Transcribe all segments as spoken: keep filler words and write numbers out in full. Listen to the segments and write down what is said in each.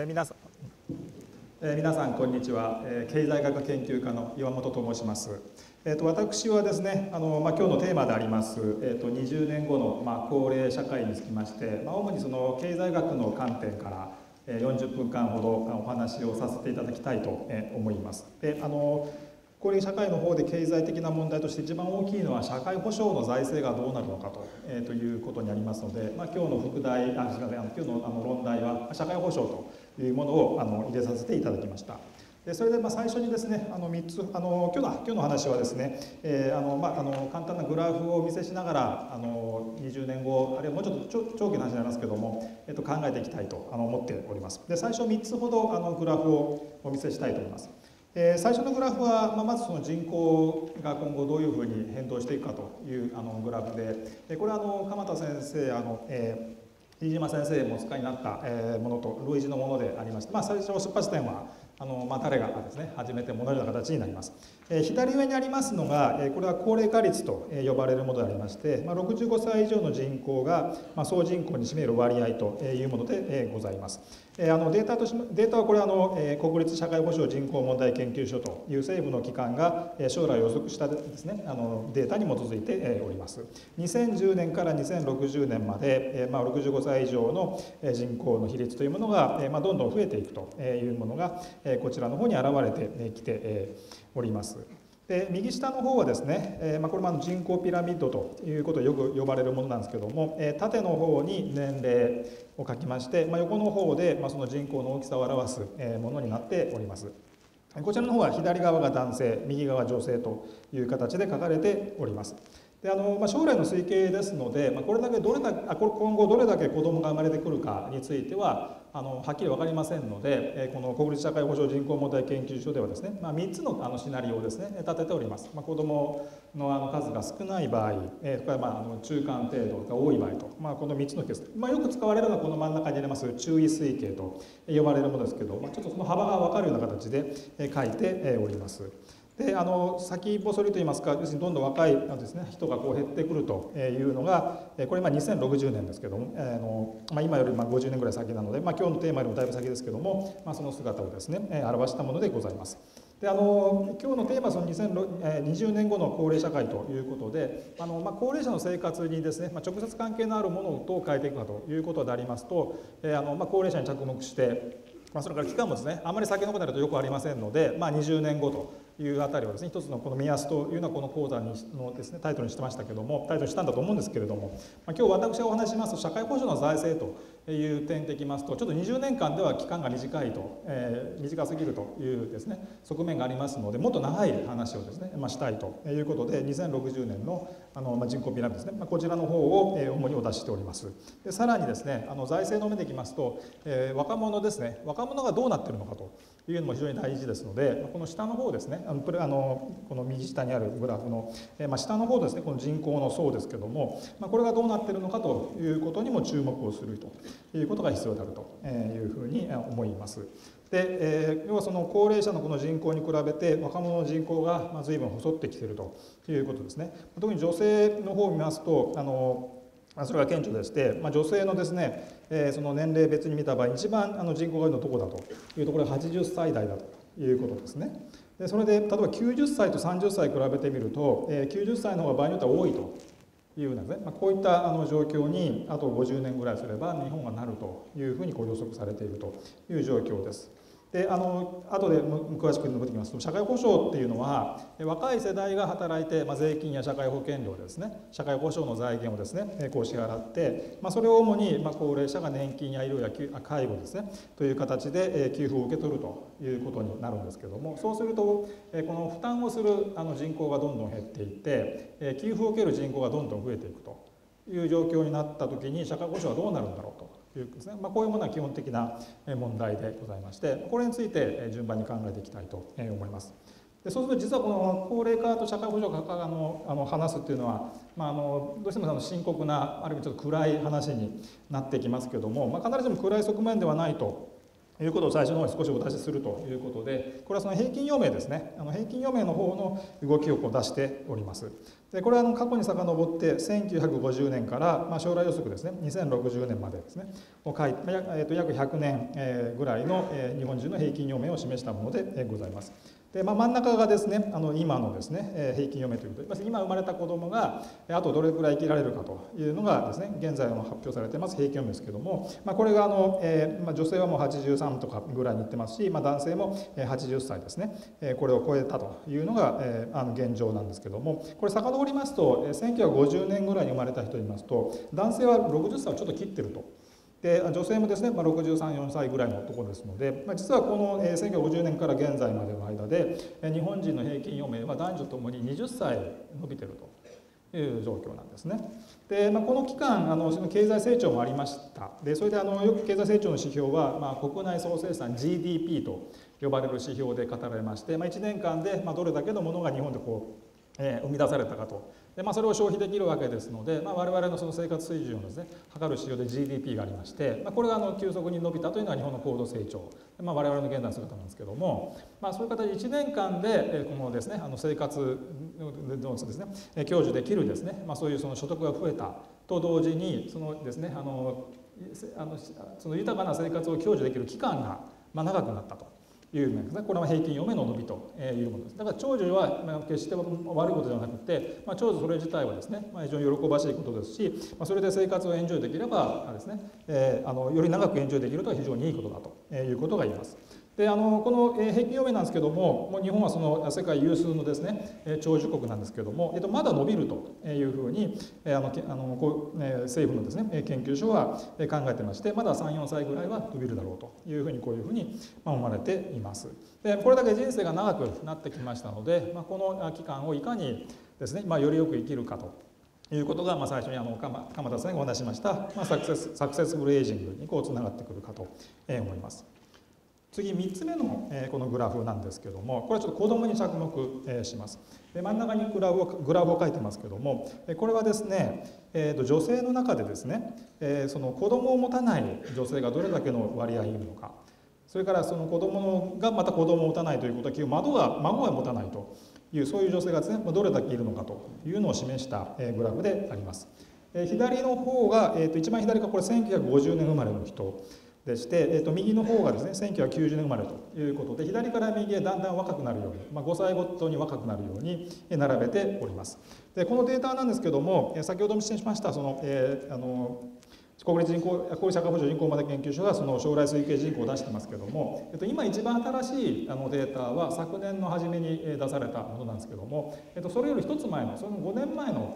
えー、皆さん、えー、皆さんこんにちは、えー、経済学研究家の岩本と申します。えー、と私はですね、あのまあ、今日のテーマであります、えー、とにじゅうねんごの、まあ、高齢社会につきまして、まあ、主にその経済学の観点からよんじゅっぷんかんほどお話をさせていただきたいと思います。で、あの高齢社会の方で経済的な問題として一番大きいのは社会保障の財政がどうなるのかと、えー、ということになりますので、まあ、今日の副題あすいません今日のあの論題は社会保障というものをあの入れさせていただきました。でそれでまあ最初にですねあのみっつあの今日の今日の話はですね、えーあのまあ、あの簡単なグラフをお見せしながらあのにじゅうねんごあるいはもうちょっと長期の話になりますけども、えっと、考えていきたいとあの思っております。で最初みっつほどあのグラフをお見せしたいと思います。えー、最初のグラフは、まあ、まずその人口が今後どういうふうに変動していくかというあのグラフで、でこれはあの鎌田先生あの、えー飯島先生もお使いになったものと類似のものでありまして、まあ、最初の出発点はあの、まあ、誰がですね始めても同じような形になります。えー、左上にありますのが、えー、これは高齢化率と呼ばれるものでありまして、まあ、ろくじゅうごさい以上の人口が、まあ、総人口に占める割合というものでございます。えー、あのデータとしデータはこれはあの、えー、国立社会保障人口問題研究所という政府の機関が将来を予測したですねあのデータに基づいております。にせんじゅうねんからにせんろくじゅうねんまで、えーまあ、ろくじゅうごさい以上の人口の比率というものがどんどん増えていくというものがこちらの方に現れてきております。で右下の方はですね、これも人口ピラミッドということをよく呼ばれるものなんですけども、縦の方に年齢を書きまして、横の方でその人口の大きさを表すものになっております。こちらの方は左側が男性、右側女性という形で書かれております。であのまあ、将来の推計ですので、まあ、これだけどれだけ今後どれだけ子どもが生まれてくるかについてはあのはっきり分かりませんので、この国立社会保障人口問題研究所ではですね、まあ、みっつのあのシナリオをですね立てております。まあ、子どものあの数が少ない場合、えー、これはまああの中間程度が多い場合と、まあ、このみっつのケース、まあ、よく使われるのはこの真ん中にあります注意推計と呼ばれるものですけど、まあ、ちょっとその幅が分かるような形で書いております。であの先細りといいますか、要するにどんどん若いです、ね、人がこう減ってくるというのが、これ今にせんろくじゅうねんですけども、あのまあ、今よりごじゅうねんぐらい先なので、まあ、今日のテーマよりもだいぶ先ですけども、まあ、その姿をですね表したものでございます。であの今日のテーマはそのにせんにじゅうねんごの高齢社会ということで、あの、まあ、高齢者の生活にですね、まあ、直接関係のあるものをどう変えていくかということでありますと、あのまあ、高齢者に着目して、まあ、それから期間もですねあまり先のことになるとよくありませんので、まあ、にじゅうねんごと。いうあたりはですね、一つのこの目安というのはこの講座のですねタイトルにしてましたけども、タイトルにしたんだと思うんですけれども、今日私がお話しします社会保障の財政という点でいきますと、ちょっとにじゅうねんかんでは期間が短いと、えー、短すぎるというですね側面がありますので、もっと長い話をですね、まあ、したいということで、にせんろくじゅうねんの、あの、まあ、人口ピラミッドですね、まあ、こちらの方を主にお出ししております。でさらにですねあの財政の面でいきますと、えー、若者ですね若者がどうなっているのかというのも非常に大事ですので、この下の方ですねあのこの右下にあるグラフの、まあ、下の方ですねこの人口の層ですけども、まあ、これがどうなっているのかということにも注目をするということが必要であるというふうに思います。で要はその高齢者のこの人口に比べて若者の人口が随分細ってきているということですね。特に女性の方を見ますとあのそれが顕著でして、まあ、女性のですね、えー、その年齢別に見た場合、一番あの人口が多いのはどこだというところがはちじゅっさいだいだということですね。でそれで例えばきゅうじゅっさいとさんじゅっさい比べてみると、えー、きゅうじゅっさいの方が場合によっては多いというようなね、まあ、こういったあの状況にあとごじゅうねんぐらいすれば日本がなるというふうにこう予測されているという状況です。であの後で詳しく述べてきますと、社会保障っていうのは若い世代が働いて、まあ、税金や社会保険料ですね社会保障の財源をですねこう支払って、まあ、それを主に、まあ、高齢者が年金や医療や介護ですねという形で給付を受け取るということになるんですけども、そうするとこの負担をするあの人口がどんどん減っていって給付を受ける人口がどんどん増えていくという状況になった時に社会保障はどうなるんだろうと。まあ、こういうものは基本的な問題でございまして、これについて順番に考えていきたいと思います。でそうすると実はこの高齢化と社会保障が話すっていうのは、まあ、あのどうしてもあの深刻なある意味ちょっと暗い話になってきますけども、まあ、必ずしも暗い側面ではないということを最初の方に少しお出しするということで、これはその平均余命ですね、あの平均余命の方の動きをこう出しております。でこれはあの過去に遡ってせんきゅうひゃくごじゅうねんから、まあ、将来予測ですね、にせんろくじゅうねんまでですね、を書いて、約ひゃくねんぐらいの日本人の平均余命を示したものでございます。でまあ、真ん中がですね、あの今のですね平均余命ということで、今生まれた子どもがあとどれくらい生きられるかというのがですね、現在の発表されています平均余命ですけども、まあ、これがあの、えーまあ、女性はもうはちじゅうさんとかぐらいにいってますし、まあ、男性もはちじゅっさいですね、これを超えたというのが、えー、あの現状なんですけども、これ遡りますとせんきゅうひゃくごじゅうねんぐらいに生まれた人を見ますと、男性はろくじゅっさいをちょっと切ってると。で女性もですね、まあ、ろくじゅうさん、よんさいぐらいのところですので、まあ、実はこのせんきゅうひゃくごじゅうねんから現在までの間で日本人の平均余命は男女ともににじゅっさい伸びてるという状況なんですね。で、まあ、この期間あの経済成長もありました。でそれであのよく経済成長の指標は、まあ、国内総生産 ジーディーピー と呼ばれる指標で語られまして、まあ、いちねんかんで、まあ、どれだけのものが日本でこう生み出されたかと。で、まあ、それを消費できるわけですので、まあ、我々のその生活水準をですね測る指標で ジーディーピー がありまして、まあ、これがあの急速に伸びたというのが日本の高度成長、まあ、我々の現在の姿なんですけども、まあ、そういう形でいちねんかんでこのですねあの生活のですね享受できるですね、まあ、そういうその所得が増えたと同時に、そのですねあのあのその豊かな生活を享受できる期間がまあ長くなったと。いう面ですね、これは平均余命の伸びというものです。だから長寿は決して悪いことではなくて、まあ、長寿それ自体はですね、まあ、非常に喜ばしいことですし、まあ、それで生活をエンジョイできればですね、えー、あのより長くエンジョイできるとは非常にいいことだということが言えます。であのこの平均余命なんですけども、もう日本はその世界有数のですね長寿国なんですけども、えっと、まだ伸びるというふうにあのあのこう政府のですね研究所は考えてまして、まださん、よんさいぐらいは伸びるだろうというふうにこういうふうに思われています。でこれだけ人生が長くなってきましたので、まあ、この期間をいかにですね、まあ、よりよく生きるかと。いうことが、まあ、最初にあの鎌田さんがお話ししました、まあ、サクセス、サクセスフルエイジングにこうつながってくるかと思います。次みっつめのこのグラフなんですけども、これはちょっと子どもに着目します。で真ん中にグラフをグラフを書いてますけども、これはですね、えー、と女性の中でですね、えー、その子どもを持たない女性がどれだけの割合いるのか、それからその子どもがまた子どもを持たないということは、孫が孫が持たないという、そういう女性がですね、どれだけいるのかというのを示したグラフであります。左の方が、えー、と一番左がこれせんきゅうひゃくごじゅうねん生まれの人。でして、えー、と右の方がですねせんきゅうひゃくきゅうじゅうねん生まれということで、左から右へだんだん若くなるように、まあ、ごさいごとに若くなるように並べております。でこのデータなんですけども、先ほども示しましたその、えー、あの国立人口小売社会保障人口まで研究所がその将来推計人口を出してますけども、えっと、今一番新しいあのデータは昨年の初めに出されたものなんですけども、えっと、それよりひとつまえのそのごねんまえの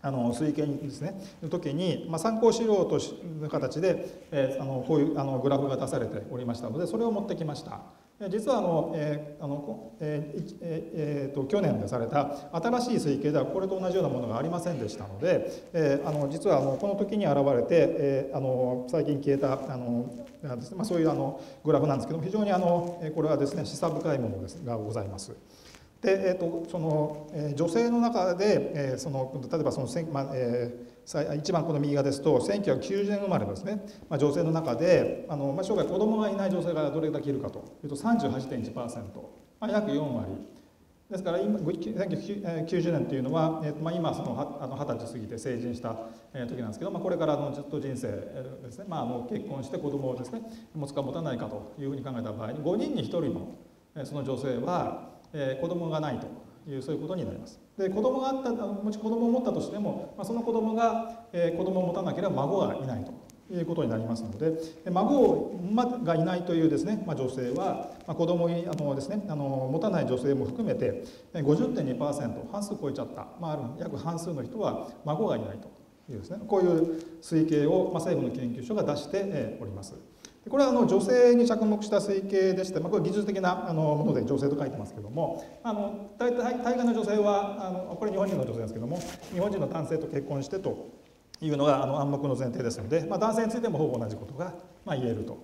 あの推計ですねの時に、まあ、参考資料という形で、えー、あのこういうあのグラフが出されておりましたので、それを持ってきました。実はあの、えーあのえーえー、と去年出された新しい推計ではこれと同じようなものがありませんでしたので、えー、あの実はあのこの時に現れて、えー、あの最近消えたあのなんですね、まあ、そういうあのグラフなんですけども、非常にあのこれはですね示唆深いものですがございます。でえー、とそのえー、女性の中で、えー、その例えばその、まあえー、一番この右側ですとせんきゅうひゃくきゅうじゅうねん生まれですね、まあ、女性の中であの、まあ、生涯子供がいない女性がどれだけいるかというと さんじゅうはちてんいちパーセント、まあ、約よんわりですから、今せんきゅうひゃくきゅうじゅうねんというのは、えーまあ、今そのあのはたち過ぎて成人した時なんですけど、まあ、これからのずっと人生ですね、まあ、もう結婚して子供をですね持つか持たないかというふうに考えた場合にごにんにひとりのその女性はえー、子供がないというそういうことになります。で子供があったもし子供を持ったとしても、まあ、その子供が、えー、子供を持たなければ孫がいないということになりますので、孫がいないというですね、まあ、女性は、まあ、子供にあのですねあの持たない女性も含めて ごじゅってんにパーセント 半数超えちゃった、まあ、ある約半数の人は孫がいないというですね、こういう推計を、まあ、政府の研究所が出しております。これはあの女性に着目した推計でして、まあ、これ技術的なあのもので女性と書いてますけども、あの大体大概の女性はあのこれ日本人の女性ですけども、日本人の男性と結婚してというのがあの暗黙の前提ですので、まあ、男性についてもほぼ同じことが、まあ、言えると、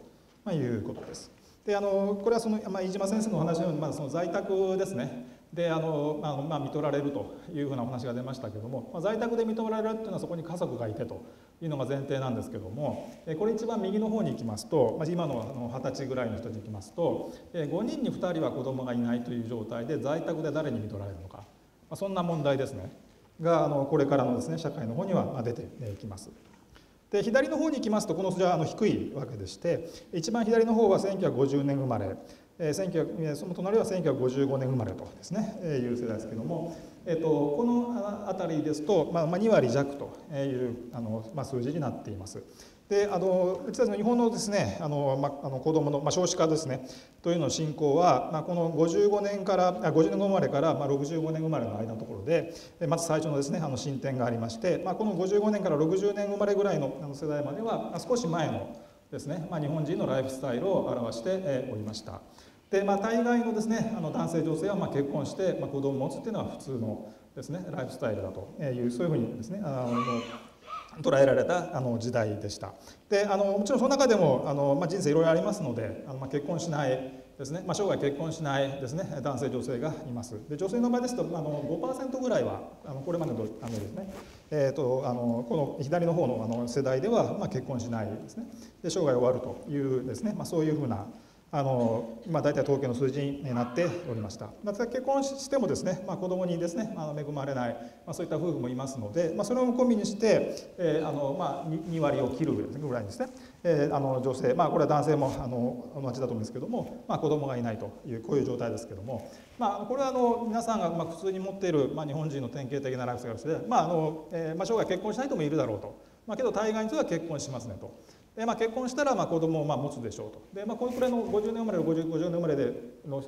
まあ、いうことです。であのこれはその、まあ、飯島先生のお話のように、まあ、その在宅ですね、であの、まあまあ、見とられるというふうなお話が出ましたけども、まあ、在宅で見とられるというのはそこに家族がいてというのが前提なんですけども、これ一番右の方に行きますと、まあ、今のはたちぐらいの人に行きますとごにんにふたりは子供がいないという状態で在宅で誰に見とられるのか、まあ、そんな問題ですねがあのこれからのですね社会の方には出てきます。で左の方に行きますとこの数字はあの低いわけでして、一番左の方はせんきゅうひゃくごじゅうねん生まれ、その隣はせんきゅうひゃくごじゅうごねん生まれとですねいう世代ですけども、えっと、この辺りですと、まあ、にわりじゃくというあの、まあ、数字になっています。であのうちたちの日本のですねあの、まあ、あの子どもの、まあ、少子化ですねというの進行は、まあ、このごじゅうごねんからごじゅうねん生まれから、まあ、ろくじゅうごねん生まれの間のところでまず最初のですねあの進展がありまして、まあ、このごじゅうごねんからろくじゅうねん生まれぐらいの世代までは少し前のですね、まあ、日本人のライフスタイルを表しておりました。でまあ、大概のですねあの男性女性はまあ結婚して、まあ、子供を持つっていうのは普通のですねライフスタイルだというそういうふうにですねあの捉えられたあの時代でした。であのもちろんその中でもあの、まあ、人生いろいろありますのであの、まあ、結婚しないですね、まあ、生涯結婚しないですね男性女性がいます。で女性の場合ですとあの ごパーセント ぐらいはあのこれまでのあのですね、えー、とあのこの左の方のあの世代では、まあ、結婚しないですねで生涯終わるというですね、まあ、そういうふうなあのまあ、大体統計の数字になっておりました。また結婚してもですね、まあ、子供にですねあの恵まれない、まあ、そういった夫婦もいますので、まあ、それを込みにして、えーあのまあ、にわりを切るぐらいですね、えー、あの女性、まあ、これは男性もあの同じだと思うんですけども、まあ、子供がいないというこういう状態ですけども、まあ、これはあの皆さんがまあ普通に持っている、まあ、日本人の典型的なライフスタイルで、まああのえーまあ、生涯結婚しない人もいるだろうと、まあ、けど大概の人は結婚しますねと。でまあ、結婚したらまあ子供をまあ持つでしょうと。で、まあ、これくらいのごじゅうねん生まれごじゅうねん生まれでの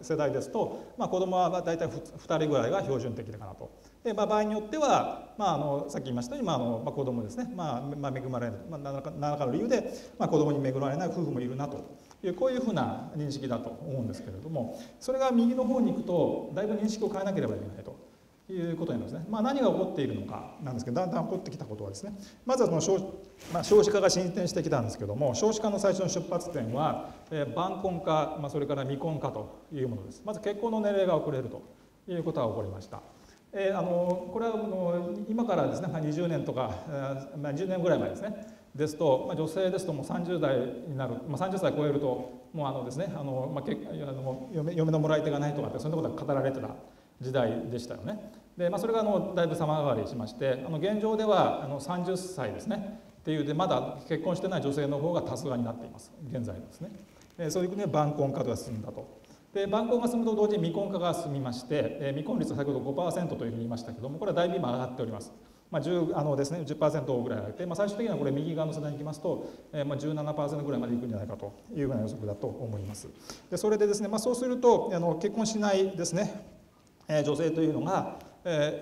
世代ですと、まあ、子供は大体ふたりぐらいが標準的かなと。で、まあ、場合によっては、まあ、あのさっき言いましたように、まああのまあ、子供ですね、まあまあ、恵まれない、まあ、何らかの理由で、まあ、子供に恵まれない夫婦もいるなというこういうふうな認識だと思うんですけれども、それが右の方に行くとだいぶ認識を変えなければいけないと。いうことになりますね。まあ、何が起こっているのかなんですけど、だんだん起こってきたことはですね、まずはその少、まあ、少子化が進展してきたんですけども、少子化の最初の出発点は、えー、晩婚化、まあ、それから未婚化というものです。まず結婚の年齢が遅れるということが起こりました。えー、あのこれはもう今からですねにじゅうねんとか、まあ、にじゅうねんぐらい前ですねですと、まあ、女性ですともうさんじゅうだいになる、まあ、さんじゅっさい超えるともうあのですねあの、まあ、けあの 嫁, 嫁のもらい手がないとかってそんなことが語られてた時代でしたよね。で、まあ、それがあのだいぶ様変わりしまして、あの現状ではあのさんじゅっさいですねっていうでまだ結婚してない女性の方が多数派になっています現在ですね。でそういうことで晩婚化が進んだと。で晩婚が進むと同時に未婚化が進みまして、えー、未婚率は先ほど ごパーセント というふうに言いましたけども、これはだいぶ今上がっております。まあ、10あのですね じゅっパーセント ぐらい上がって、まあ、最終的にはこれ右側の世代に行きますと、えーまあ、じゅうななパーセント ぐらいまでいくんじゃないかというような予測だと思います。でそれでですね、まあ、そうするとあの結婚しないですね女性というのが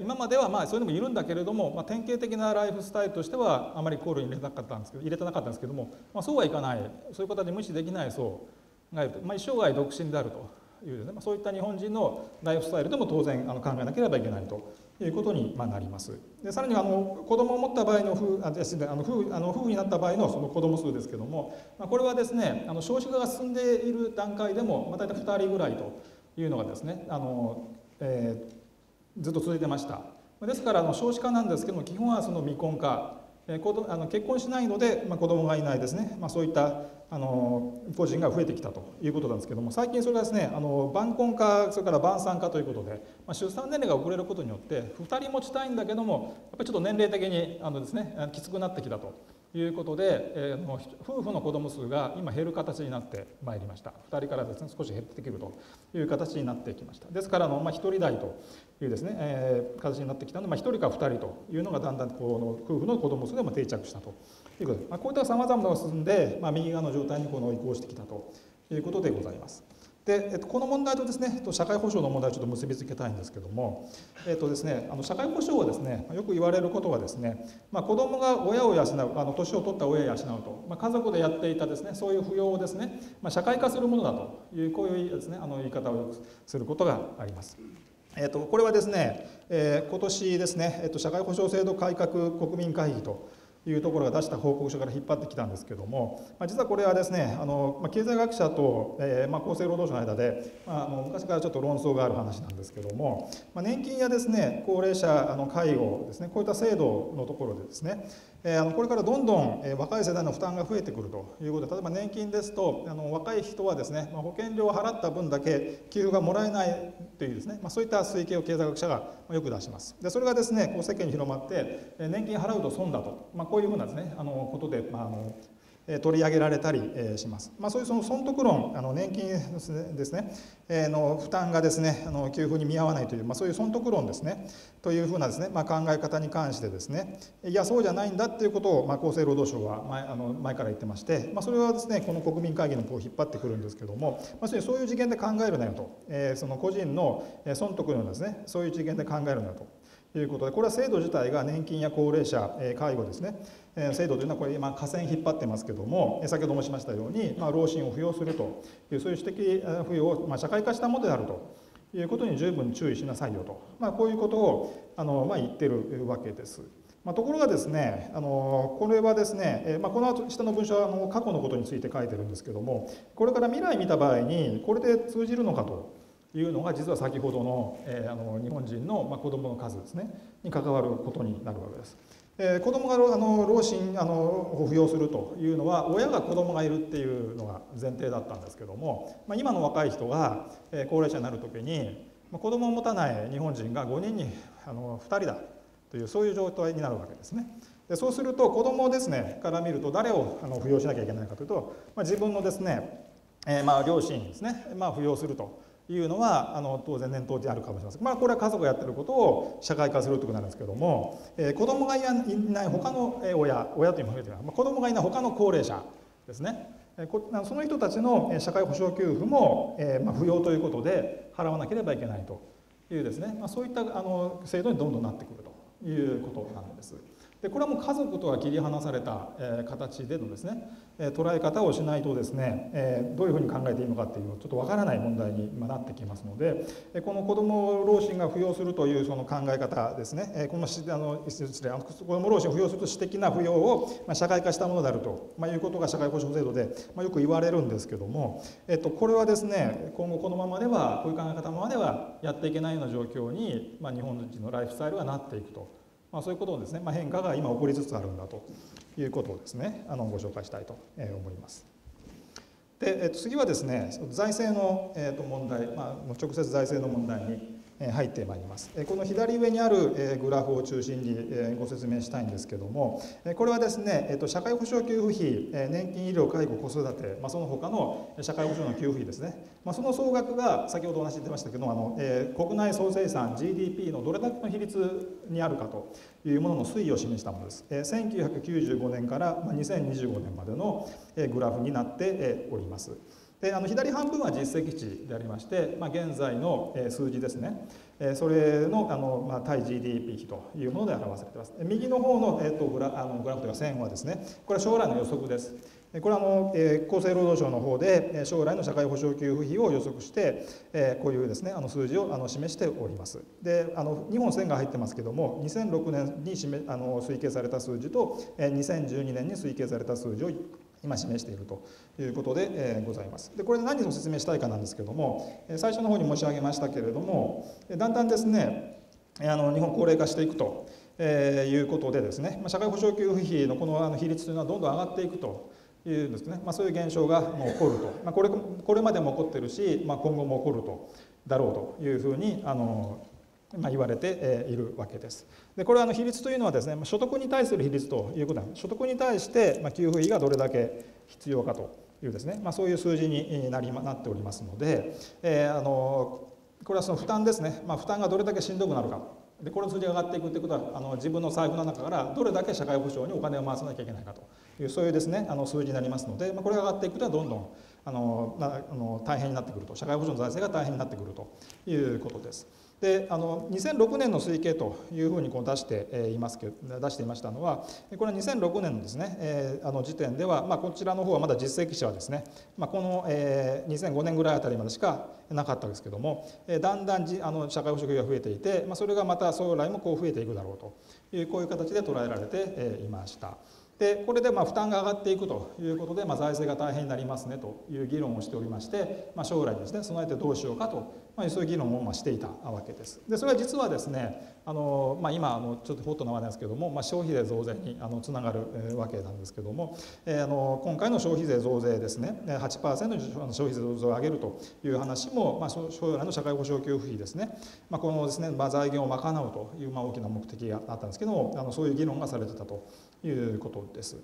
今まではまあそういうのもいるんだけれども、まあ、典型的なライフスタイルとしてはあまり考慮に入れなかったんですけど入れてなかったんですけども、まあ、そうはいかない、そういうことで無視できない層がいると、まあ、一生涯独身であるというですね、まあ、そういった日本人のライフスタイルでも当然あの考えなければいけないということにまあなります。でさらにあの子供を持った場合の夫あの夫あの夫婦になった場合のその子供数ですけども、まあ、これはですねあの少子化が進んでいる段階でも、まあ、大体ふたりぐらいというのがですねあのえー、ずっと続いてました。ですからあの少子化なんですけども基本はその未婚化、えー、あの結婚しないので、まあ、子供がいないですね、まあ、そういったあの個人が増えてきたということなんですけども、最近それがですねあの晩婚化それから晩産化ということで、まあ、出産年齢が遅れることによってふたり持ちたいんだけどもやっぱりちょっと年齢的にあのですねきつくなってきたということで、えー、夫婦の子供数が今減る形になってまいりました。ふたりからですね少し減ってくるという形になってきました。ですからあの、まあ、ひとりだいというですね、えー、形になってきたので、まあ、ひとりかふたりというのがだんだんこの夫婦の子供数でも定着したということで、まあ、こういったさまざまなのが進んで、まあ、右側の状態にこの移行してきたということでございます。でえっと、この問題とですね社会保障の問題をちょっと結びつけたいんですけども、えっとですね、あの社会保障はですねよく言われることはですね、まあ、子どもが親を養うあの年を取った親を養うと、まあ、家族でやっていたですねそういう扶養をですね、まあ、社会化するものだというこういうですねあの言い方をよくすることがあります。えっと、これはですね、えー、今年ですね、えっと、社会保障制度改革国民会議というところが出した報告書から引っ張ってきたんですけども、まあ、実はこれはですね、あのまあ、経済学者と、えーまあ、厚生労働省の間で、まあ、あの昔からちょっと論争がある話なんですけども、まあ、年金やですね、高齢者あの介護ですね、こういった制度のところでですね、えー、あのこれからどんどん、えー、若い世代の負担が増えてくるということで、例えば年金ですとあの若い人はですね、まあ、保険料を払った分だけ給付がもらえないというですね、まあ、そういった推計を経済学者がよく出します。でそれがですね、こう世間に広まって年金払うと損だと、まあ、こういうふうなですね、あのことで、まあ、あの取り上げられたりします。まあ、そういうその損得論、あの年金ですね、えー、の負担がですね、あの給付に見合わないという、まあ、そういう損得論ですねというふうなですね、まあ、考え方に関してですね、いやそうじゃないんだということを、まあ、厚生労働省は前、あの前から言ってまして、まあ、それはですねこの国民会議の方を引っ張ってくるんですけども、まあ、そういう次元で考えるなよと、えー、その個人の損得のですね、そういう次元で考えるなよと。ということで、これは制度自体が年金や高齢者、介護ですね、制度というのはこれ今、下線引っ張ってますけども、先ほどもしましたように、まあ、老賃を付与するという、そういう私的付与をまあ社会化したものであるということに十分注意しなさいよと、まあ、こういうことをあの、まあ、言ってるわけです。まあ、ところがですね、あのこれはですね、まあ、この後下の文章はあの過去のことについて書いてるんですけども、これから未来見た場合に、これで通じるのかと。いうのが実は先ほどの、えー、あの日本人の、まあ、子どもの数ですねに関わることになるわけです。えー、子どもがあの老人あのを扶養するというのは親が子どもがいるっていうのが前提だったんですけども、まあ、今の若い人が、えー、高齢者になる時に、まあ、子どもを持たない日本人がごにんにあのふたりだというそういう状態になるわけですね。でそうすると子どもですねから見ると誰をあの扶養しなきゃいけないかというと、まあ、自分のですね、えー、まあ両親ですね、まあ、扶養すると。いうのはあの当然念頭であるかもしれません。まあ、これは家族がやってることを社会化するということなんですけども、えー、子供がいない他の親親というものは子供がいない他の高齢者ですね、えー、その人たちの社会保障給付も、えーまあ、扶養ということで払わなければいけないというですね、まあ、そういったあの制度にどんどんなってくるということなんです。でこれはもう家族とは切り離された、えー、形でのですね、えー、捉え方をしないとですね、えー、どういうふうに考えていいのかっていうのはちょっとわからない問題に今なってきますので、えー、この子ども老人が扶養するというその考え方ですね、えー、このあの子ども老人を扶養すると私的な扶養を、まあ、社会化したものであると、まあ、いうことが社会保障制度で、まあ、よく言われるんですけども、えー、とこれはですね今後このままではこういう考え方まではやっていけないような状況に、まあ、日本人のライフスタイルがなっていくと。まあそういうことをですね、まあ、変化が今起こりつつあるんだということをですね、あのご紹介したいと思います。で、えっと、次はですね、財政の、えっと、問題、まあ、直接財政の問題に入ってまいります。この左上にあるグラフを中心にご説明したいんですけども、これはですね、社会保障給付費、年金、医療、介護、子育て、その他の社会保障の給付費ですね、その総額が先ほどお話ししてましたけど、あの国内総生産 ジーディーピー のどれだけの比率にあるかというものの推移を示したものです。せんきゅうひゃくきゅうじゅうごねんからにせんにじゅうごねんまでのグラフになっております。であの左半分は実績値でありまして、まあ、現在の数字ですね、それの、あの、まあ、対 ジーディーピー 比というもので表されています。右の方の、えっと、グラ、あのグラフというか線はですね、これは将来の予測です。これはあの厚生労働省の方で将来の社会保障給付費を予測してこういうですねあの数字をあの示しております。であのにほん線が入ってますけどもにせんろくねんに示あの推計された数字とにせんじゅうにねんに推計された数字を今示しているということでございます。でこれで何を説明したいかなんですけども最初の方に申し上げましたけれどもだんだんですねあの日本高齢化していくということでですね社会保障給付費のこの比率というのはどんどん上がっていくというですねまあ、そういう現象がもう起こると、まあ、これこれまでも起こってるし、まあ、今後も起こるとだろうというふうにあの、まあ、言われているわけです。でこれはあの比率というのはですね所得に対する比率ということは所得に対して給付費がどれだけ必要かというですね、まあ、そういう数字になりなっておりますので、えー、あのこれはその負担ですね、まあ、負担がどれだけしんどくなるか。でこの数字が上がっていくということはあの自分の財布の中からどれだけ社会保障にお金を回さなきゃいけないかというそういうですねあの数字になりますので、まあ、これが上がっていくとどんどんあのあの大変になってくると社会保障の財政が大変になってくるということです。で、あのにせんろくねんの推計というふうにこう出していますけど、出していましたのは、これはにせんろくねんのですね、えー、あの時点では、まあ、こちらの方はまだ実績者はですね、まあ、この、えー、にせんごねんぐらいあたりまでしかなかったですけども、えー、だんだんじあの社会保障業が増えていて、まあ、それがまた将来もこう増えていくだろうという、こういう形で捉えられていました。でこれでまあ負担が上がっていくということで、まあ、財政が大変になりますねという議論をしておりまして、まあ、将来ですね備えてどうしようかと、まあ、そういう議論をまあしていたわけです。でそれは実はですねあの、まあ、今あのちょっとホットな話なんですけども、まあ、消費税増税にあのつながるわけなんですけども、えー、あの今回の消費税増税ですね はちパーセント の消費税増税を上げるという話も、まあ、将来の社会保障給付費ですね、まあ、このですね、まあ、財源を賄うというまあ大きな目的があったんですけども、あのそういう議論がされてたということです。です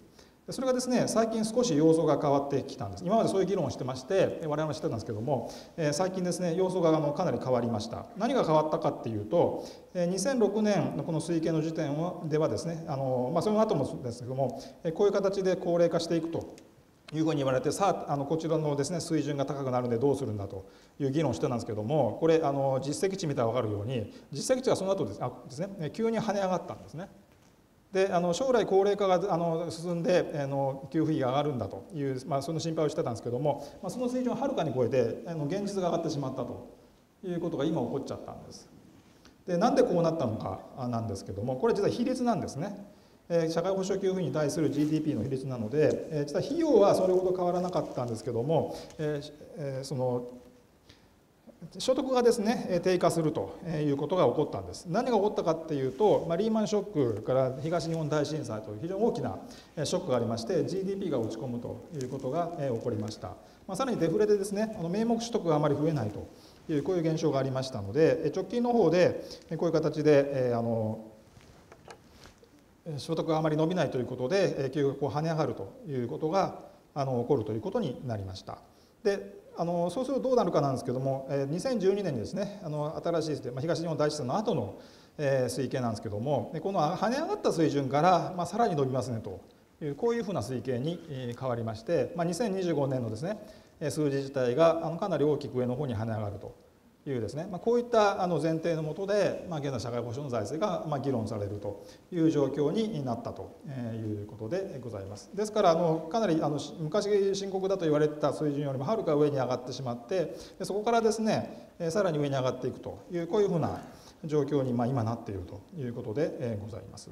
それがですね最近少し様相が変わってきたんです。今までそういう議論をしてまして我々はしてたんですけども、最近ですね様相があのかなり変わりました。何が変わったかっていうと、にせんろくねんのこの推計の時点ではですねあの、まあ、その後もですけどもこういう形で高齢化していくというふうに言われて、さあ、あのこちらのですね水準が高くなるんでどうするんだという議論をしてたんですけども、これあの実績値見たら分かるように実績値がその後です、あですね急に跳ね上がったんですね。であの将来高齢化があの進んであの給付費が上がるんだという、まあ、その心配をしてたんですけども、まあ、その水準をはるかに超えてあの現実が上がってしまったということが今起こっちゃったんです。でなんでこうなったのかなんですけども、これ実は比率なんですね。社会保障給付費に対する ジーディーピー の比率なので、実は費用はそれほど変わらなかったんですけども、その所得がですね低下するということが起こったんです。何が起こったかっていうと、まあ、リーマンショックから東日本大震災という非常に大きなショックがありまして ジーディーピー が落ち込むということが起こりました。まあ、さらにデフレでですねあの名目取得があまり増えないというこういう現象がありましたので、直近の方でこういう形であの所得があまり伸びないということで給付が跳ね上がるということがあの起こるということになりました。であのそうするとどうなるかなんですけども、にせんじゅうにねんにですねあの新しい東日本大震災の後の推計なんですけども、この跳ね上がった水準から、まあ、さらに伸びますねというこういうふうな推計に変わりまして、まあ、にせんにじゅうごねんのですね数字自体がかなり大きく上の方に跳ね上がるというですね、まあ、こういった前提のもとで、まあ、現在社会保障の財政が議論されるという状況になったということでございます。ですからあのかなりあの昔深刻だと言われた水準よりもはるか上に上がってしまって、でそこからですねさらに上に上がっていくというこういうふうな状況にまあ今なっているということでございます。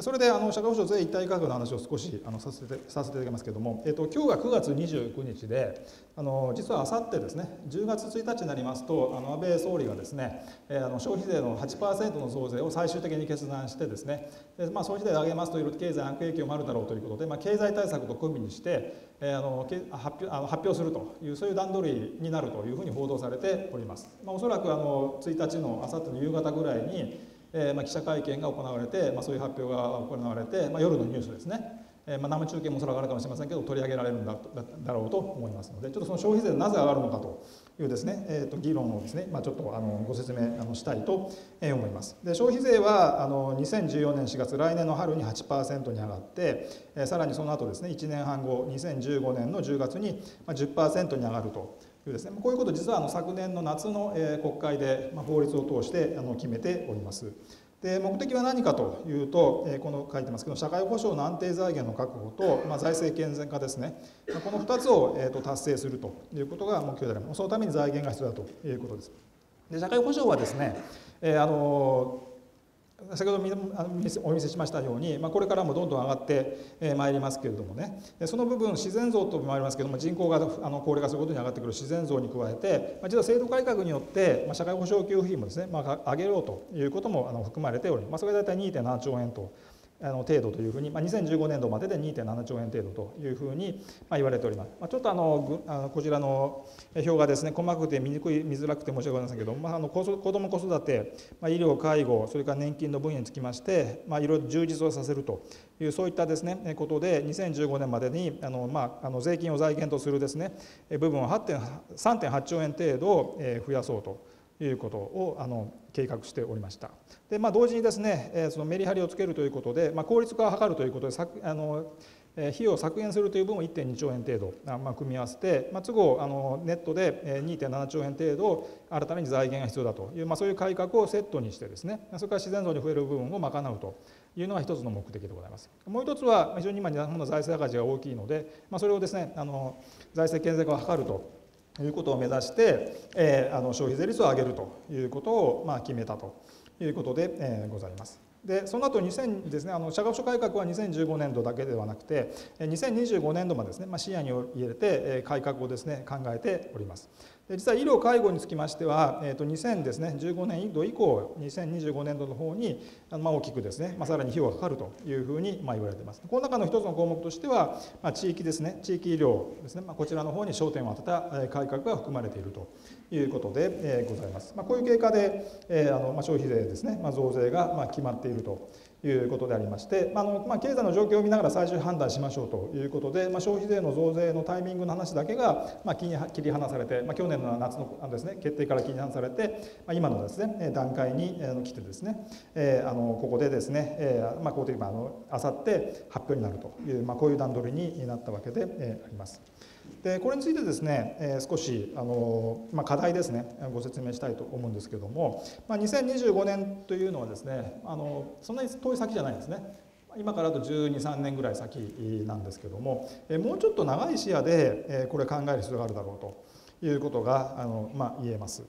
それであの社会保障税一体価格の話を少しあのさせてさせていただきますけれども、えっと、今日がくがつにじゅうくにちで、あの実はあさってですねじゅうがつついたちになりますと、あの安倍総理がですね、えー、あの消費税の はちパーセント の増税を最終的に決断してですね、で、まあ、消費税を上げますといろいろ経済悪影響もあるだろうということで、まあ、経済対策と組にして、えー、あの発表、あの発表するというそういう段取りになるというふうに報道されております。まあ、おそらくあのついたちのあさっての夕方ぐらいに記者会見が行われて、まあ、そういう発表が行われて、まあ、夜のニュースですね、まあ、生中継もそれはあるかもしれませんけど取り上げられるん だ, だ, だろうと思いますので、ちょっとその消費税がなぜ上がるのかというですね、えー、と議論をですね、まあ、ちょっとあのご説明あのしたいと思います。で消費税はあのにせんじゅうよねんしがつ来年の春に はちパーセント に上がって、えー、さらにその後ですねいちねんはんごにせんじゅうごねんのじゅうがつに じゅっパーセント に上がると。ですね、こういうこと実はあの昨年の夏の国会で法律を通して決めております。で目的は何かというと、この書いてますけど社会保障の安定財源の確保と、まあ、財政健全化ですね、このふたつを達成するということが目標であります。そのために財源が必要だということです。で社会保障はですね、えー、あのー先ほどお見せしましたように、まあ、これからもどんどん上がってまいりますけれどもね、その部分自然増ともありますけれども、人口が高齢化することに上がってくる自然増に加えて、実は制度改革によって社会保障給付費もですね、まあ、上げようということも含まれており、まあ、それが大体 にてんななちょうえんと程度というふうに、まあ、にせんじゅうごねんどまでで にてんななちょうえん程度というふうに言われております。まあ、ちょっとあのこちらの表がですね細かくて見にくい見づらくて申し訳ございませんけど、まあ、あの子ども子育て、まあ、医療介護それから年金の分野につきまして、まあ、いろいろ充実をさせるというそういったですねことでにせんじゅうごねんまでにあの、まあ、あの税金を財源とするですね部分を さんてんはちちょうえん程度増やそうと。いうことをあの計画しておりました。で、まあ、同時にですね、そのメリハリをつけるということで、まあ、効率化を図るということで、あの費用を削減するという分を いってんにちょうえん程度、まあ、組み合わせて、まあ、都合あのネットで にてんななちょうえん程度新たに財源が必要だという、まあ、そういう改革をセットにしてですね、それから自然増に増える部分を賄うというのが一つの目的でございます。もう一つは非常に今日本の財政赤字が大きいので、まあ、それをですねあの財政健全化を図るということを目指して、えー、あの消費税率を上げるということを、まあ、決めたということで、えー、ございます。でその後にせんですね、あの社会保障改革はにせんじゅうごねんどだけではなくてにせんにじゅうごねんどまでですね、まあ、視野に入れて改革をですね考えております。で実は医療介護につきましては、えー、とにせんじゅうごねんど以降にせんにじゅうごねんどの方に、まあ、大きくですね、まあ、さらに費用がかかるというふうに、まあ、言われています。この中の一つの項目としては、まあ、地域ですね地域医療ですね、まあ、こちらの方に焦点を当てた改革が含まれているということでございます。まあ、こういう経過で、えーあのまあ、消費税ですね、まあ、増税がまあ決まっているということでありまして、あのまあ、経済の状況を見ながら最終判断しましょうということで、まあ、消費税の増税のタイミングの話だけが、まあ、切り離されて、まあ、去年の夏のですね、決定から切り離されて、まあ、今のですね、段階に来てですね、えー、あのここでですね、えーまあ、こういうあのあさって発表になるという、まあ、こういう段取りになったわけであります。でこれについてですね、えー、少しあの、まあ、課題ですねご説明したいと思うんですけども、まあ、にせんにじゅうごねんというのはですねあのそんなに遠い先じゃないんですね。今からあとじゅうに、さんねんぐらい先なんですけども、えー、もうちょっと長い視野で、えー、これ考える必要があるだろうということがあの、まあ、言えます。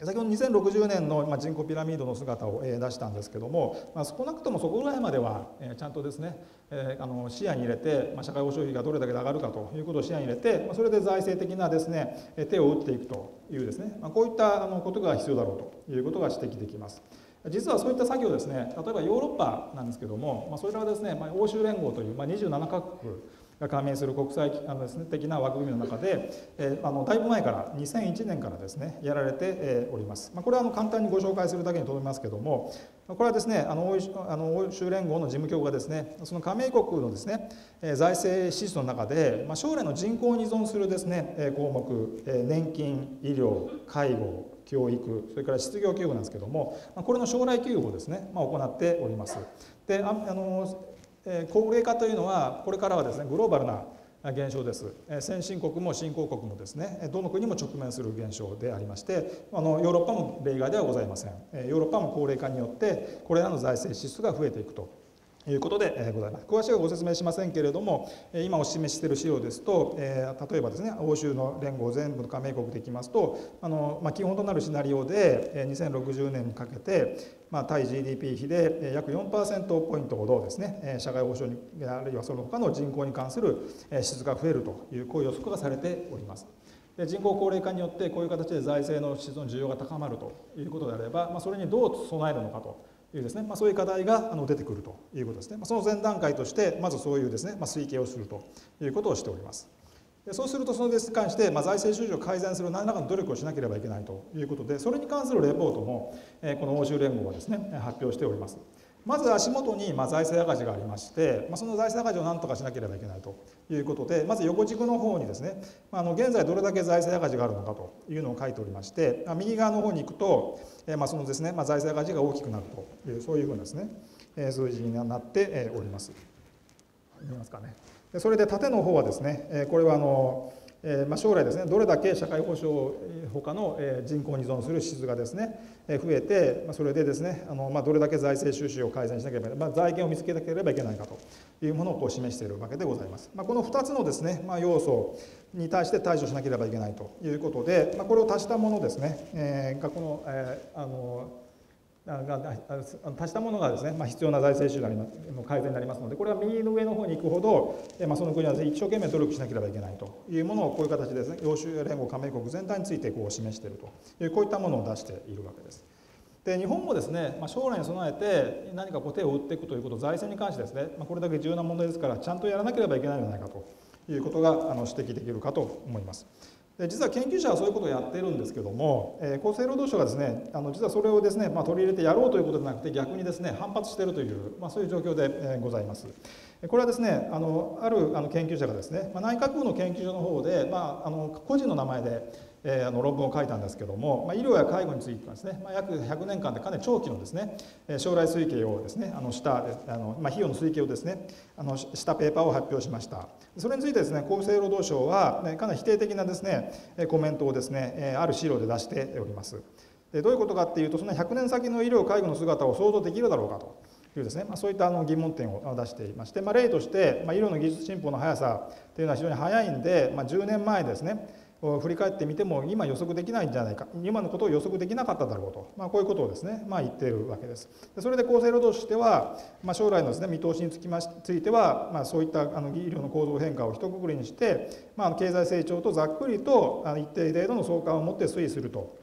先ほどにせんろくじゅうねんの人口ピラミードの姿を出したんですけども、少なくともそこぐらいまではちゃんとですね視野に入れて、社会保障費がどれだけ上がるかということを視野に入れて、それで財政的なですね手を打っていくというですね、こういったことが必要だろうということが指摘できます。実はそういった作業ですね、例えばヨーロッパなんですけども、それはですね欧州連合というにじゅうななかこくが加盟する国際的な枠組みの中で、えー、あのだいぶ前からにせんいちねんからですねやられて、えー、おります。まあ、これはあの簡単にご紹介するだけにとどめますけども、これはですねあの欧州連合の事務局がですねその加盟国のですね財政支出の中で、まあ、将来の人口に依存するですね項目、年金、医療、介護、教育、それから失業給付なんですけども、これの将来給付をですね、まあ、行っております。でああの高齢化というのはこれからはですねグローバルな現象です。先進国も新興国もですねどの国も直面する現象でありまして、あのヨーロッパも例外ではございません。ヨーロッパも高齢化によってこれらの財政支出が増えていくということでございます。詳しくはご説明しませんけれども、今お示ししている資料ですと、例えばですね欧州の連合全部の加盟国でいきますと、あの、まあ、基本となるシナリオでにせんろくじゅうねんにかけて、まあ、対 ジーディーピー 比で約 よんパーセントポイントほどですね社会保障にあるいはその他の人口に関する支出が増えるというこういう予測がされております。で人口高齢化によってこういう形で財政の支出の需要が高まるということであれば、まあ、それにどう備えるのかと。いうですねまあ、そういう課題が出てくるということですね。その前段階としてまずそういうですね、まあ、推計をするということをしております。そうするとそのに関して、まあ、財政収支を改善する何らかの努力をしなければいけないということで、それに関するレポートも、えー、この欧州連合はですね発表しております。まず足元にまあ財政赤字がありまして、まあ、その財政赤字を何とかしなければいけないということで、まず横軸の方にですね、まあ、あの現在どれだけ財政赤字があるのかというのを書いておりまして、右側の方に行くと、えー、まあそのですね、まあ、財政赤字が大きくなるというそういうふうなですね、えー、数字になっております。見えますかね。でそれで縦の方はですね、えー、これはあのえーまあ将来ですねどれだけ社会保障他の人口に依存する支出がですね増えて、それでですねあの、まあ、どれだけ財政収支を改善しなければ、まあ、財源を見つけなければいけないかというものをこう示しているわけでございます。まあ、このふたつのですね、まあ、要素に対して対処しなければいけないということで、まあ、これを足したものですね、えー、がこの、えー、あの足したものがですね、まあ、必要な財政収支の改善になりますので、これは右の上の方に行くほど、まあ、その国は一生懸命努力しなければいけないというものをこういう形でですね欧州連合加盟国全体についてこう示しているというこういったものを出しているわけです。で日本もですね、まあ、将来に備えて何かこう手を打っていくということ、財政に関してですね、まあ、これだけ重要な問題ですからちゃんとやらなければいけないんじゃないかということがあの指摘できるかと思います。実は研究者はそういうことをやっているんですけども、えー、厚生労働省がですねあの実はそれをですね、まあ、取り入れてやろうということではなくて、逆にですね反発しているという、まあ、そういう状況で、えー、ございます。これはですねあのあるあの研究者がですね、まあ、内閣府の研究所の方で、まあ、あの個人の名前でえー、あの論文を書いたんですけども、まあ、医療や介護についてはですね、まあ、約ひゃくねんかんでかなり長期のですね、将来推計をですね、あのしたあの、まあ、費用の推計をですね、あのしたペーパーを発表しました。それについてですね、厚生労働省はかなり否定的なですね、コメントをですね、ある資料で出しております。でどういうことかっていうと、そのひゃくねん先の医療介護の姿を想像できるだろうかというですね、まあ、そういったあの疑問点を出していまして、まあ、例として、まあ、医療の技術進歩の速さというのは非常に速いんで、まあ、じゅうねんまえですね振り返ってみても今予測できないんじゃないか、今のことを予測できなかっただろうと、まあ、こういうことをですね、まあ、言っているわけです。それで厚生労働省としては、まあ、将来のですね、見通しにつきましついては、まあ、そういったあの医療の構造変化を一括りにして、まあ、経済成長とざっくりと一定程度の相関を持って推移すると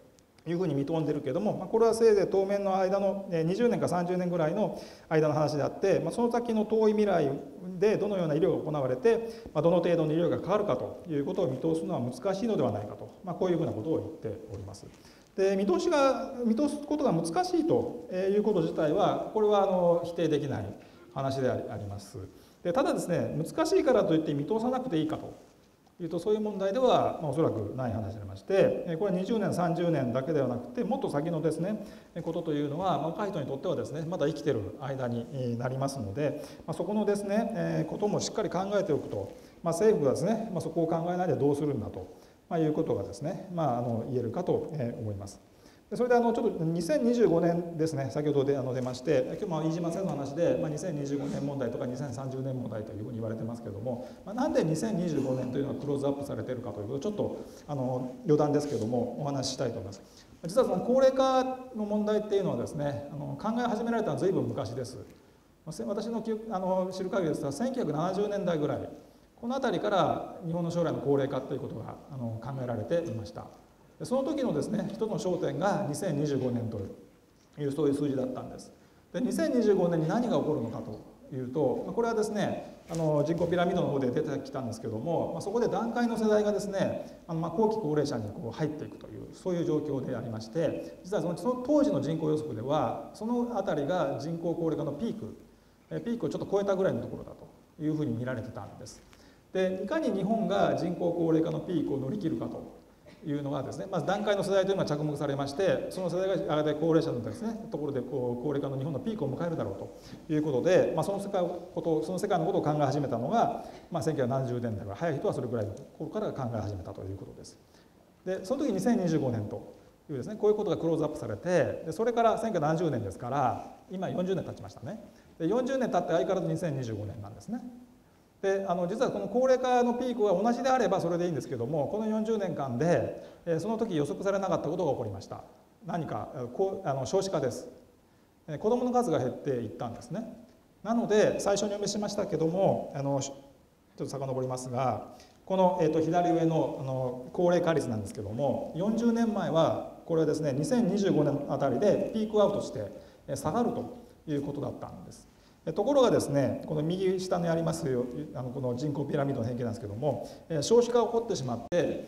いうふうに見込んでるけれども、まあ、これはせいぜい当面の間のにじゅうねんかさんじゅうねんぐらいの間の話であって、まあ、その先の遠い未来でどのような医療が行われて、どの程度の医療が変わるかということを見通すのは難しいのではないかと、まあ、こういうふうなことを言っております。で、見通しが、見通すことが難しいということ自体は、これはあの否定できない話であります。で、ただですね、難しいからといって見通さなくていいかというと、そういう問題ではおそらくない話でありまして、これはにじゅうねんさんじゅうねんだけではなくて、もっと先のですねことというのは若い人にとってはですね、まだ生きてる間になりますので、そこのですねこともしっかり考えておくと、まあ、政府がですねそこを考えないでどうするんだと、まあ、いうことがですね、まあ、あの言えるかと思います。それであのちょっとにせんにじゅうごねんですね、先ほどであの出まして、今日は飯島さんの話で、まあ、にせんにじゅうごねん問題とかにせんさんじゅうねん問題というふうに言われてますけれども、まあ、なんでにせんにじゅうごねんというのがクローズアップされているかということを、ちょっとあの余談ですけれどもお話ししたいと思います。実はその高齢化の問題っていうのはですね、あの考え始められたのは随分昔です。私のあの知る限りですとせんきゅうひゃくななじゅうねんだいぐらい、この辺りから日本の将来の高齢化ということがあの考えられていました。その時のですね、一つの焦点がにせんにじゅうごねんという、そういう数字だったんです。で、にせんにじゅうごねんに何が起こるのかというと、これはですね、あの人口ピラミッドの方で出てきたんですけども、そこで段階の世代がですね、あのまあ後期高齢者にこう入っていくという、そういう状況でありまして、実はその当時の人口予測では、そのあたりが人口高齢化のピーク、ピークをちょっと超えたぐらいのところだというふうに見られてたんです。で、いかに日本が人口高齢化のピークを乗り切るかというのがですね、まず段階の世代というのが着目されまして、その世代が高齢者のですねところでこう高齢化の日本のピークを迎えるだろうということで、まあ、その世界ことその世界のことを考え始めたのが、まあ、せんきゅうひゃくななじゅうねんだいから、早い人はそれぐらいの頃から考え始めたということです。で、その時にせんにじゅうごねんというですね、こういうことがクローズアップされて、それからせんきゅうひゃくななじゅうねんですから、今よんじゅうねん経ちましたね。で、よんじゅうねん経って相変わらずにせんにじゅうごねんなんですね。で、あの実はこの高齢化のピークが同じであればそれでいいんですけども、このよんじゅうねんかんで、えー、その時予測されなかったことが起こりました。何かこうあの少子化です、えー、子どもの数が減っていったんですね。なので最初にお見せしましたけども、あのちょっと遡りますが、この、えー、と左上の、あの高齢化率なんですけども、よんじゅうねんまえはこれはですねにせんにじゅうごねんあたりでピークアウトして下がるということだったんです。ところがですね、この右下にありますよ、あのこの人口ピラミッドの変形なんですけども、少子化が起こってしまって、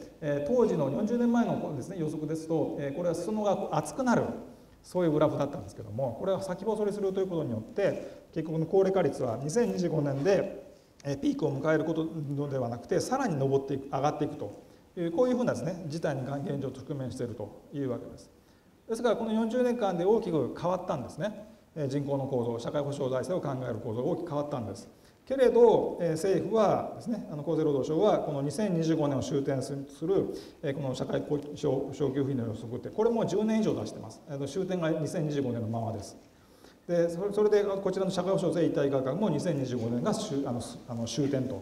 当時のよんじゅうねんまえのですね、予測ですと、これは裾野が厚くなる、そういうグラフだったんですけども、これは先細りするということによって、結局の高齢化率はにせんにじゅうごねんでピークを迎えることではなくて、さらに上っていく、上がっていくという、こういうふうなですね、事態に現状直面しているというわけです。ですから、このよんじゅうねんかんで大きく変わったんですね。人口の構造、社会保障財政を考える構造が大きく変わったんです。けれど、政府はですね、厚生労働省はこのにせんにじゅうごねんを終点するこの社会保障給付費の予測って、これもじゅうねん以上出してます。終点がにせんにじゅうごねんのままです。で、それでこちらの社会保障税一体改革もにせんにじゅうごねんが終あの終点と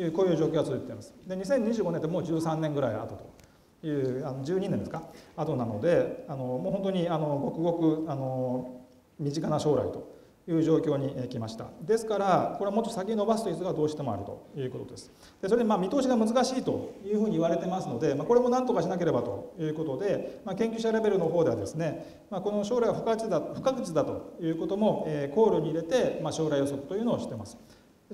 いう、こういう状況が続いています。で、にせんにじゅうごねんってもうじゅうさんねんぐらい後と。いうあのじゅうにねんですか、後なので、あのもう本当にあのごくごくあの身近な将来という状況に来ました。ですから、これはもっと先に伸ばすという必要がどうしてもあるということです。で、それでまあ見通しが難しいというふうに言われてますので、まあ、これもなんとかしなければということで、まあ、研究者レベルの方ではですね、まあ、この将来は不確実だ、不確実だということも考慮に入れて、まあ、将来予測というのをしてます。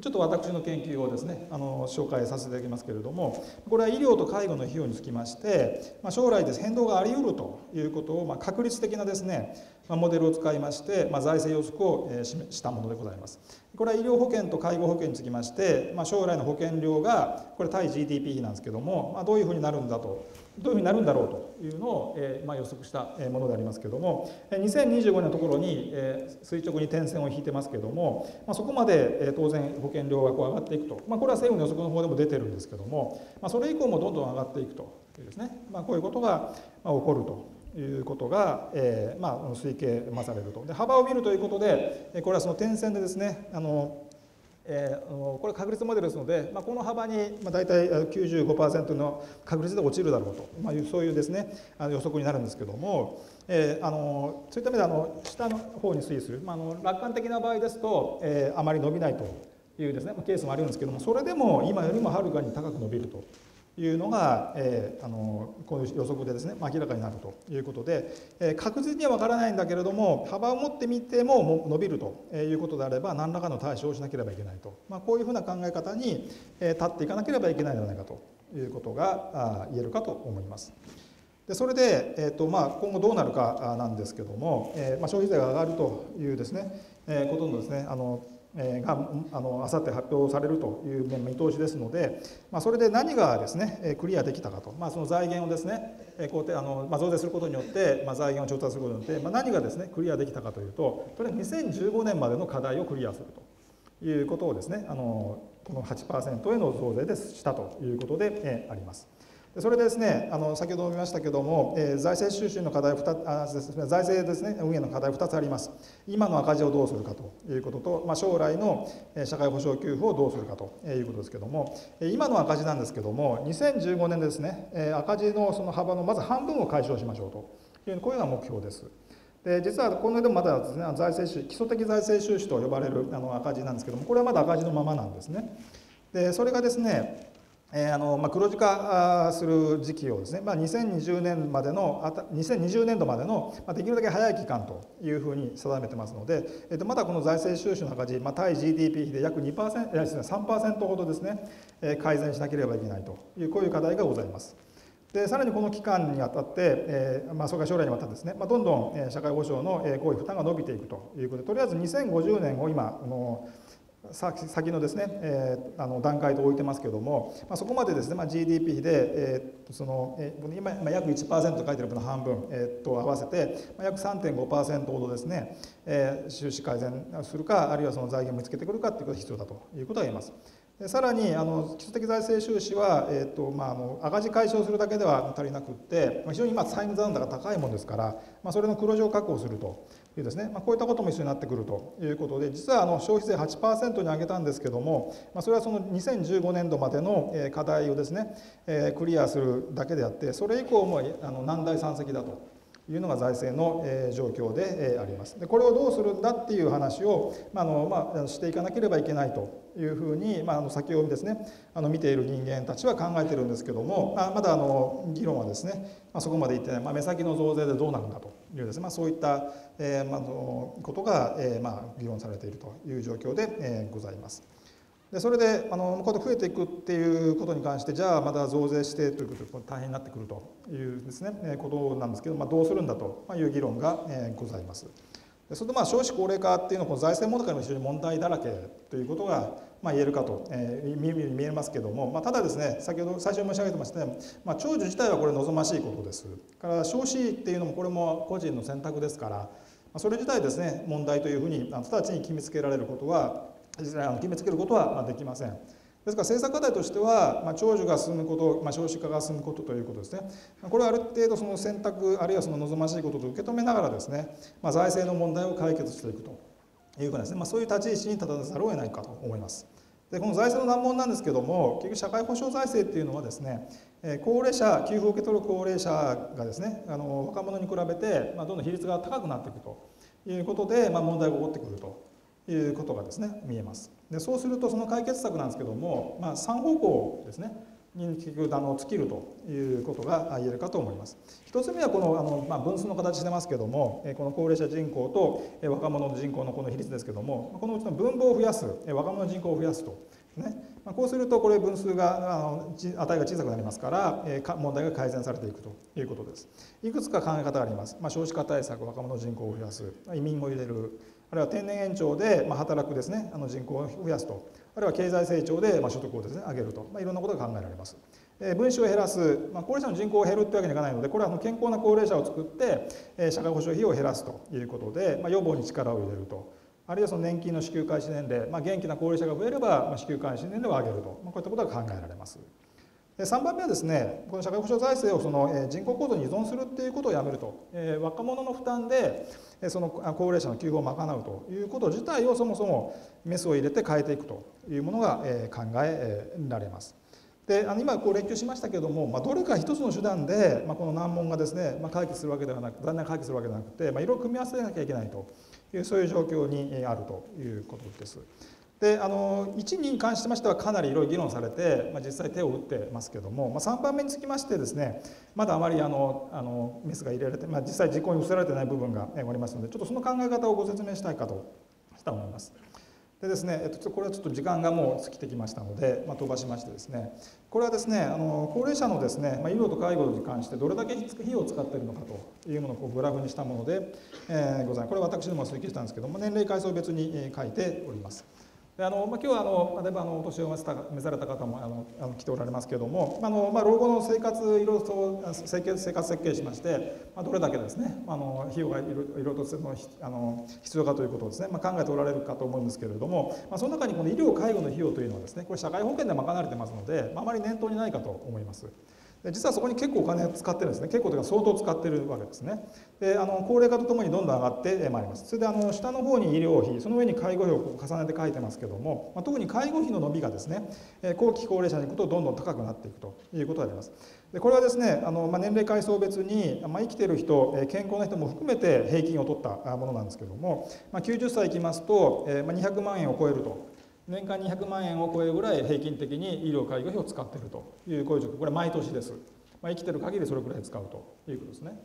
ちょっと私の研究をですね、あの紹介させていただきますけれども、これは医療と介護の費用につきまして、まあ、将来です変動があり得るということを、まあ、確率的なですね、モデルを使いまして、まあ、財政予測をしたものでございます。これは医療保険と介護保険につきまして、まあ、将来の保険料がこれ対 ジーディーピー 比なんですけども、まあ、どういうふうになるんだとどういうふうになるんだろうというのを、えーまあ、予測したものでありますけども、にせんにじゅうごねんのところに、えー、垂直に点線を引いてますけども、まあ、そこまで、えー、当然保険料がこう上がっていくと、まあ、これは政府の予測の方でも出てるんですけども、まあ、それ以降もどんどん上がっていくというですね、まあ、こういうことが、まあ、起こると。いうことが、えーまあ、推計まされると。で、幅を見るということで、これはその点線でですね、あの、えー、これは確率モデルですので、まあ、この幅に大体 きゅうじゅうごパーセント の確率で落ちるだろうと、まあ、そういうですね予測になるんですけども、えー、あのそういった意味であの下の方に推移する、まあ、あの楽観的な場合ですと、えー、あまり伸びないというですねケースもあるんですけども、それでも今よりもはるかに高く伸びると。いうのが、えー、あのこういう予測でですね、まあ、明らかになるということで、えー、確実には分からないんだけれども幅を持ってみても伸びるということであれば何らかの対処をしなければいけないと、まあ、こういうふうな考え方に立っていかなければいけないのではないかということが言えるかと思います。でそれで、えーとまあ、今後どうなるかなんですけども、えーまあ、消費税が上がるというですね、えー、ことのですねあのがあの明後日発表されるという見通しですので、まあ、それで何がですねクリアできたかと、まあ、その財源をですねこうあの、まあ、増税することによって、まあ、財源を調達することによって、まあ、何がですねクリアできたかというと、とりあえずにせんじゅうごねんまでの課題をクリアするということをですねあのこの はちパーセント への増税でしたということであります。それでですね、あの先ほども言いましたけども、えー、財政収支の課題ふたつあです、ね、財政ですね運営の課題ふたつあります。今の赤字をどうするかということと、まあ、将来の社会保障給付をどうするかということですけども、今の赤字なんですけども、にせんじゅうごねんですね、赤字のその幅のまず半分を解消しましょうというこういうのが目標です。で実はこの間もまだですね、財政収支、基礎的財政収支と呼ばれるあの赤字なんですけども、これはまだ赤字のままなんですね。でそれがですね。えーあのまあ、黒字化する時期をですね、まあ、にせんにじゅうねんまでのにせんにじゅうねんどまでの、まあ、できるだけ早い期間というふうに定めてますので、えっと、まだこの財政収支の赤字、まあ、対 ジーディーピー 比で約 にパーセント、さんパーセント ほどですね改善しなければいけないというこういう課題がございます。でさらにこの期間にあたって、えーまあ、それから将来にわたってですね、まあ、どんどん社会保障の公費負担が伸びていくということで、とりあえずにせんごじゅうねんを今あの先のですね、えー、あの段階と置いてますけども、まあ、そこまでですね、まあ、ジーディーピー 比で、えー、その今約 いちパーセント と書いてる分の半分、えー、と合わせて、まあ、約 さんてんごパーセント ほどですね、えー、収支改善するかあるいはその財源を見つけてくるかということが必要だということが言えます。でさらにあの基礎的財政収支は、えーとまあ、あの赤字解消するだけでは足りなくって、まあ、非常に今債務残高が高いものですから、まあ、それの黒字を確保するというですね、まあ、こういったことも一緒になってくるということで、実はあの消費税 はちパーセント に上げたんですけども、まあ、それはそのにせんじゅうごねんどまでの課題をですねクリアするだけであって、それ以降もあの難題山積だと。いうのが財政の状況であります。でこれをどうするんだっていう話を、まあのまあ、していかなければいけないというふうに、まあ、あの先をですねあの見ている人間たちは考えてるんですけども、あまだあの議論はですね、まあ、そこまでいってない、まあ、目先の増税でどうなるんだというですね、まあ、そういった、えーまあ、のことが、えーまあ、議論されているという状況で、えー、ございます。でそれであのこうやって増えていくっていうことに関して、じゃあまだ増税してということで大変になってくるというですねことなんですけど、まあ、どうするんだという議論がございます。でそれでまあ少子高齢化っていうのはこの財政問題も非常に問題だらけということがまあ言えるかと、えー、見えますけども、まあ、ただですね先ほど最初に申し上げてましたね、まあ、長寿自体はこれ望ましいことですから少子っていうのもこれも個人の選択ですから、それ自体ですね問題というふうに直ちに決めつけられることは決めつけることはできません。ですから政策課題としては、まあ、長寿が進むこと、まあ、少子化が進むことということですね、これはある程度その選択あるいはその望ましいことと受け止めながらですね、まあ、財政の問題を解決していくというかですね、まあ、そういう立ち位置に立たざるを得ないかと思います。でこの財政の難問なんですけども、結局社会保障財政っていうのはですね、高齢者給付を受け取る高齢者がですねあの若者に比べて、まあ、どんどん比率が高くなっていくということで、まあ、問題が起こってくると。いうことがですね見えます。でそうするとその解決策なんですけども、まあ、さんほうこうですねに結局あの尽きるということが言えるかと思います。一つ目はこのあの、まあ、分数の形してますけども、この高齢者人口と若者の人口のこの比率ですけども、このうちの分母を増やす若者の人口を増やすとね。こうするとこれ分数が値が小さくなりますから問題が改善されていくということです。いくつか考え方があります。まあ、少子化対策、若者人口を増やす、移民を入れる、あるいは定年延長で働くですね、あの人口を増やすと、あるいは経済成長で所得をですね、上げると、まあ、いろんなことが考えられます。分子を減らす、まあ、高齢者の人口を減るというわけにはいかないので、これは健康な高齢者を作って社会保障費を減らすということで、まあ、予防に力を入れると。あるいはその年金の支給開始年齢、まあ、元気な高齢者が増えれば支給開始年齢を上げると、まあ、こういったことが考えられます。さんばんめはですね、この社会保障財政をその人口構造に依存するっていうことをやめると、えー、若者の負担でその高齢者の給付を賄うということ自体をそもそもメスを入れて変えていくというものが考えられます。で、あの今こう連休しましたけれども、まあ、どれか一つの手段で、まあ、この難問がですね、まあ、解決するわけではなく、残念解決するわけではなくて、まあ、いろいろ組み合わせなきゃいけないという、そういう状況にあるということです。で、あのいち、にに関しましてはかなりいろいろ議論されて、まあ、実際手を打ってますけれども、まあ、さんばんめにつきましてですね、まだあまりあのあのメスが入れられて、まあ、実際実行に移されてない部分がありますので、ちょっとその考え方をご説明したいかと思います。でですね、これはちょっと時間がもう尽きてきましたので、まあ、飛ばしましてですね、これはですね、あの高齢者のですね、まあ、医療と介護に関してどれだけ費用を使っているのかというものをこうグラフにしたもので、えー、ございます。これは私ども推計したんですけども、年齢階層別に書いております。であのまあ、今日はあの例えばあのお年を召された方もあのあの来ておられますけれども、あの、まあ、老後の生活いろいろ生活設計しまして、まあ、どれだけですねあの費用がいろいろとあの必要かということをですね、まあ、考えておられるかと思うんですけれども、まあ、その中にこの医療介護の費用というのはですね、これ社会保険で賄われてますので、まあ、あまり念頭にないかと思います。実はそこに結構お金を使ってるんですね。結構というか相当使ってるわけですね。で、あの高齢化とともにどんどん上がってまいります。それであの下の方に医療費、その上に介護費を重ねて書いてますけども、まあ、特に介護費の伸びがですね、後期高齢者に行くとどんどん高くなっていくということがあります。で、これはですね、あのまあ、年齢階層別に、まあ、生きてる人、健康な人も含めて平均を取ったものなんですけども、まあ、きゅうじゅっさいいきますと、まあ、にひゃくまんえんを超えると。年間にひゃくまんえんを超えるぐらい平均的に医療介護費を使っているというこういう状況、これは毎年です。まあ、生きてる限りそれくらい使うということですね。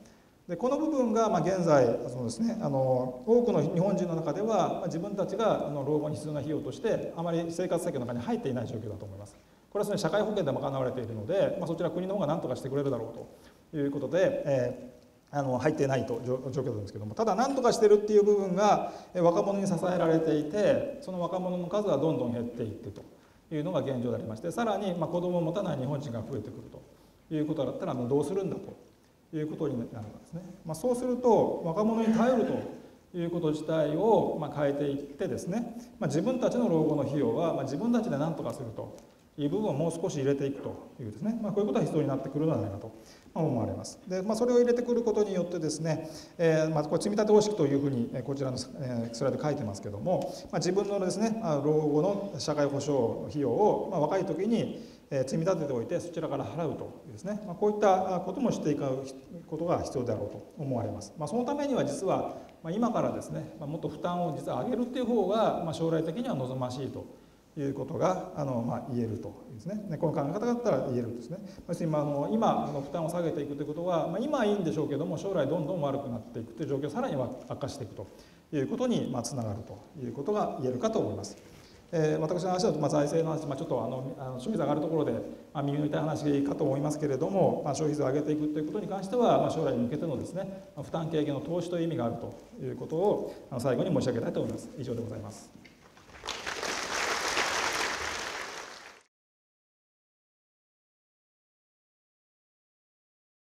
でこの部分がまあ現在そのですね、あの多くの日本人の中では自分たちがあの老後に必要な費用としてあまり生活設計の中に入っていない状況だと思います。これはその社会保険で賄われているので、まあ、そちら国の方が何とかしてくれるだろうということで、えーあの入っていないと状況なんですけども、ただ何とかしてるっていう部分が若者に支えられていて、その若者の数はどんどん減っていってというのが現状でありまして、さらにまあ子供を持たない日本人が増えてくるということだったらもうどうするんだということになるわけですね。まあ、そうすると若者に頼るということ自体をまあ変えていってですね、まあ、自分たちの老後の費用はまあ自分たちで何とかするという部分をもう少し入れていくというですね、まあ、こういうことは必要になってくるのではないかと思われます。で、まあ、それを入れてくることによってですね、えーまあ、これ積み立て方式というふうにこちらのスライド書いてますけども、まあ、自分のですね、老後の社会保障費用を、まあ、若い時に積み立てておいてそちらから払うというですね、まあ、こういったこともしていくことが必要であろうと思われます。まあ、そのためには実は今からですね、もっと負担を実は上げるっていう方が、まあ、将来的には望ましいと。いうことがあの、まあ、言えるとですね。で、この考え方だったら言えるんですね。要するに、まあ、あの今の負担を下げていくということは、まあ、今はいいんでしょうけども、将来どんどん悪くなっていくという状況をさらに悪化していくということに、まあ、つながるということが言えるかと思います。えー、私の話だと、まあ、財政の話、まあ、ちょっとあの消費税上がるところで、まあ、耳の痛い話かと思いますけれども、まあ、消費税を上げていくということに関しては、まあ、将来に向けてのですね、負担軽減の投資という意味があるということを最後に申し上げたいと思います。以上でございます。